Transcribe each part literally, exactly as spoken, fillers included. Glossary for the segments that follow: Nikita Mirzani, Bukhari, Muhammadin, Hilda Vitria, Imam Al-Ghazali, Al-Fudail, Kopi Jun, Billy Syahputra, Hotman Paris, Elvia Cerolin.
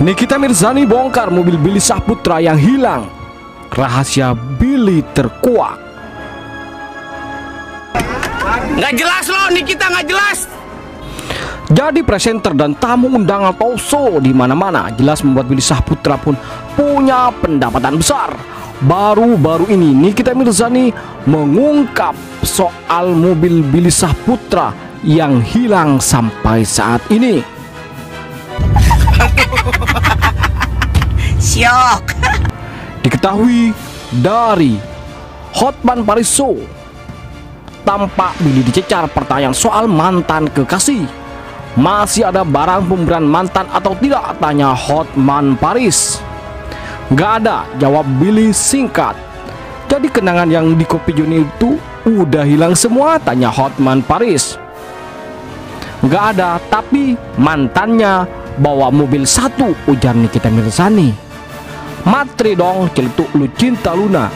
Nikita Mirzani bongkar mobil Billy Syahputra yang hilang. Rahasia Billy terkuak. Nggak jelas loh, Nikita nggak jelas. Jadi presenter dan tamu undangan Toso di mana-mana jelas membuat Billy Syahputra pun punya pendapatan besar. Baru-baru ini Nikita Mirzani mengungkap soal mobil Billy Syahputra yang hilang sampai saat ini. Syok. Diketahui dari Hotman Paris Show, tampak Billy dicecar pertanyaan soal mantan kekasih. Masih ada barang pemberian mantan atau tidak, tanya Hotman Paris. Gak ada, jawab Billy singkat. Jadi kenangan yang di Kopi Jun itu udah hilang semua, tanya Hotman Paris. Gak ada, tapi mantannya bawa mobil satu, ujar Nikita Mirzani. Matri dong, celetuk lu cinta Luna.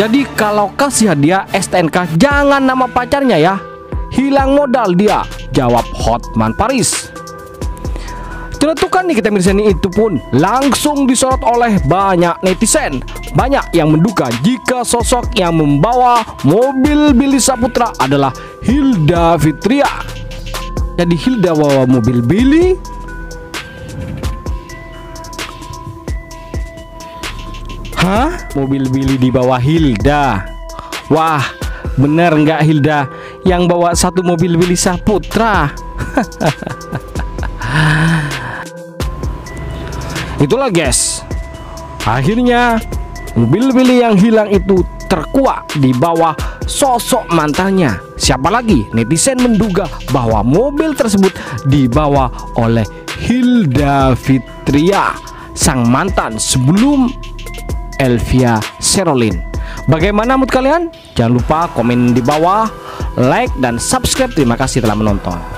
Jadi kalau kasih hadiah S T N K jangan nama pacarnya ya, hilang modal dia, jawab Hotman Paris. Celetukan Nikita Mirzani itu pun langsung disorot oleh banyak netizen. Banyak yang menduga jika sosok yang membawa mobil Billy Syahputra adalah Hilda Vitria. Jadi Hilda bawa mobil Billy. Hah? Mobil Billy dibawa Hilda. Wah, bener nggak Hilda yang bawa satu mobil Billy Syahputra? Itulah guys, akhirnya mobil Billy yang hilang itu terkuak di bawah sosok mantannya. Siapa lagi? Netizen menduga bahwa mobil tersebut dibawa oleh Hilda Vitria, sang mantan sebelum Elvia Cerolin. Bagaimana menurut kalian? Jangan lupa komen di bawah, like dan subscribe. Terima kasih telah menonton.